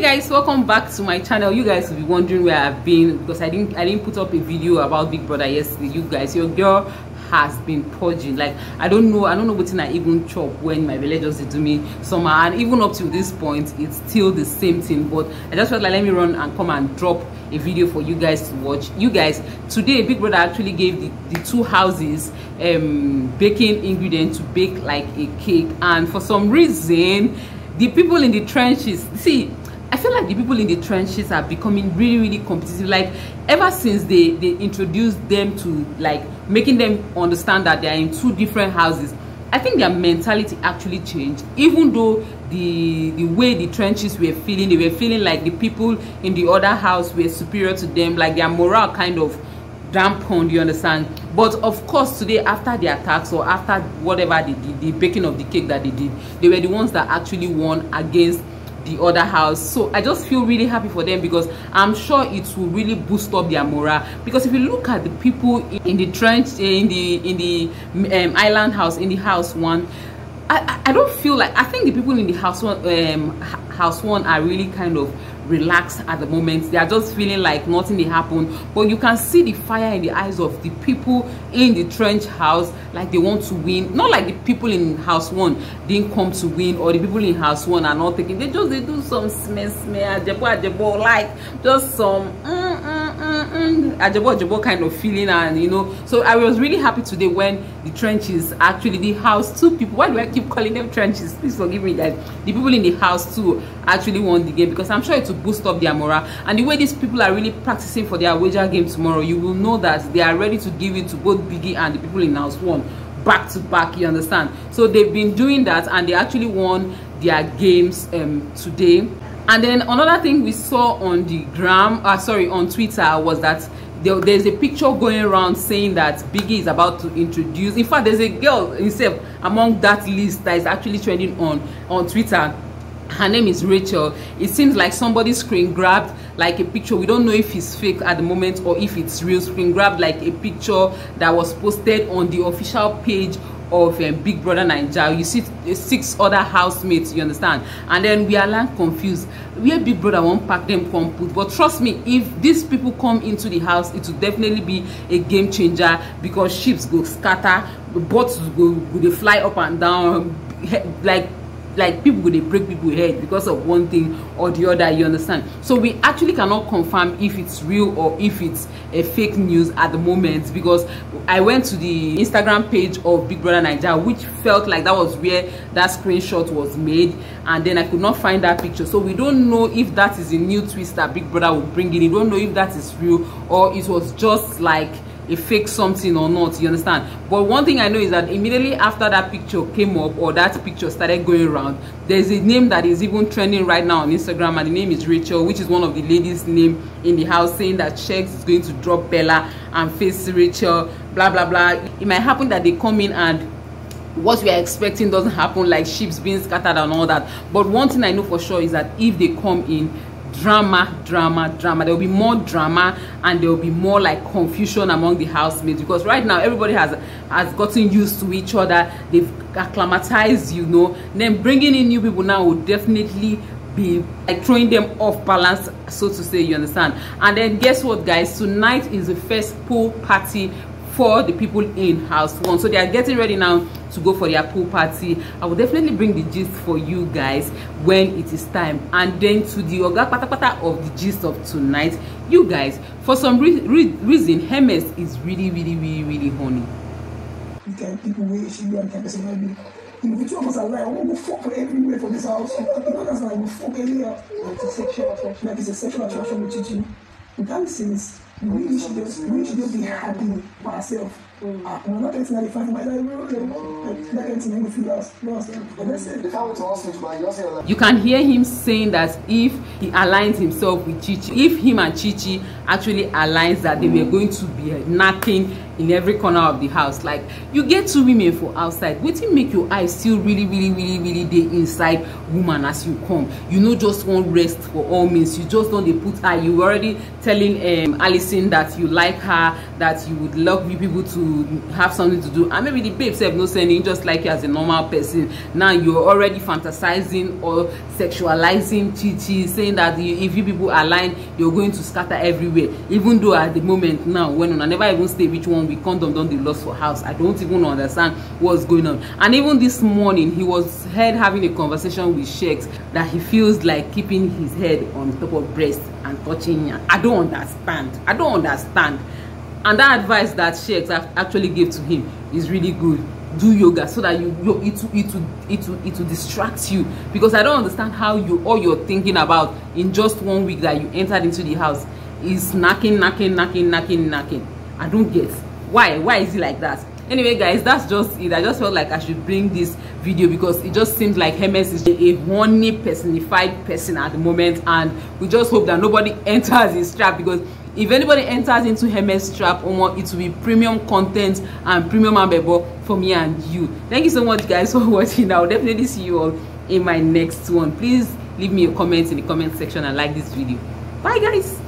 Hey guys, welcome back to my channel. You guys will be wondering where I've been because I didn't put up a video about Big Brother yesterday. You guys, your girl has been purging. Like I don't know what I even chop when my belly just do me somehow, and even up to this point it's still the same thing. But I just felt like let me run and come and drop a video for you guys to watch. You guys, today Big Brother actually gave the two houses baking ingredients to bake like a cake, and for some reason the people in the trenches, see, I feel like the people in the trenches are becoming really competitive. Like ever since they introduced them to like making them understand that they are in two different houses, I think their mentality actually changed. Even though the way the trenches were feeling, they were feeling like the people in the other house were superior to them, like their morale kind of dampened, you understand? But of course today, after the attacks or after whatever they did, the baking of the cake that they did, they were the ones that actually won against the other house. So I just feel really happy for them because I'm sure it will really boost up their morale. Because if you look at the people in the trench, in the island house, in the house one, I don't feel like, I think the people in the house one are really kind of relaxed at the moment. They are just feeling like nothing will happen, but you can see the fire in the eyes of the people in the trench house, like they want to win. Not like the people in house one didn't come to win, or the people in house one are not taking, they do some smear ajebo, like just some ajebo kind of feeling, and you know. So I was really happy today when the trenches, actually the house two people, why do I keep calling them trenches, please forgive me guys, the people in the house two actually won the game, because I'm sure it will boost up their morale. And the way these people are really practicing for their wager game tomorrow, you will know that they are ready to give it to both Biggie and the people in house one back to back, you understand? So they've been doing that, and they actually won their games today. And then another thing we saw on the Twitter was that there's a picture going around saying that Biggie is about to introduce, in fact there's a girl herself among that list that is actually trending on Twitter. Her name is Rachel. It seems like somebody screen grabbed like a picture, we don't know if it's fake at the moment or if it's real, screen grabbed like a picture that was posted on the official page of Big Brother Nigeria. You see six other housemates, you understand? And then we are like confused where Big Brother won't pack them come put. But trust me, if these people come into the house, it will definitely be a game changer, because ships go scatter, boats go they fly up and down, like people would, they break people's head because of one thing or the other, you understand? So we actually cannot confirm if it's real or if it's a fake news at the moment, because I went to the Instagram page of Big Brother Nigeria, which felt like that was where that screenshot was made, and then I could not find that picture. So we don't know if that is a new twist that Big Brother will bring in. We don't know if that is real or it was just like a fake something or not, you understand? But one thing I know is that immediately after that picture came up, or that picture started going around, there's a name that is even trending right now on Instagram, and the name is Rachel, which is one of the ladies' name in the house, saying that Sheggz is going to drop Bella and face Rachel, blah blah blah. It might happen that they come in and what we are expecting doesn't happen, like ships being scattered and all that. But one thing I know for sure is that if they come in, drama, there will be more drama, and there will be more like confusion among the housemates, because right now everybody has gotten used to each other, they've acclimatized, you know. Then bringing in new people now will definitely be like throwing them off balance, so to say, you understand? And then guess what guys, tonight is the first pool party for the people in house one, so they are getting ready now to go for their pool party. I will definitely bring the gist for you guys when it is time. And then to the oga patapata of the gist of tonight, you guys, for some reason Hermes is really horny. You tell people where she and tell person where you which one was alive. I won't go fuck everywhere for this house. You know that's like we fuck everywhere. It's a sexual attraction with Chichi. That sense. We should just be happy for ourselves. I'm not personally fine, but you can hear him saying that if he aligns himself with Chichi, if him and Chichi actually aligns, that they were going to be knocking in every corner of the house. Like you get two women for outside, wetin make your eyes still really dey inside woman as you come? You know, just one rest for all means. You just don't dey put eye. You already telling Alison person that you like her, that you would love you people to have something to do, and maybe the babes have no sending just like you as a normal person. Now you're already fantasizing or sexualizing Chichi, saying that if you people align, you're going to scatter everywhere. Even though at the moment now, when I never even stay which one we condom done the loss for house, I don't even understand what's going on. And even this morning, he was heard having a conversation with Sheggz that he feels like keeping his head on top of breast and touching her. I don't understand. I don't understand. And that advice that Sheggz actually gave to him is really good. Do yoga so that it will distract you, because I don't understand how all you're thinking about in just 1 week that you entered into the house is knocking. I don't get why is it like that. Anyway guys, that's just it. I just felt like I should bring this video because it just seems like Hermes is a horny personified person at the moment, and we just hope that nobody enters his trap, because if anybody enters into Hermes trap, it will be premium content and premium amebo for me and you. Thank you so much guys for watching. I'll definitely see you all in my next one. Please leave me a comment in the comment section and like this video. Bye guys.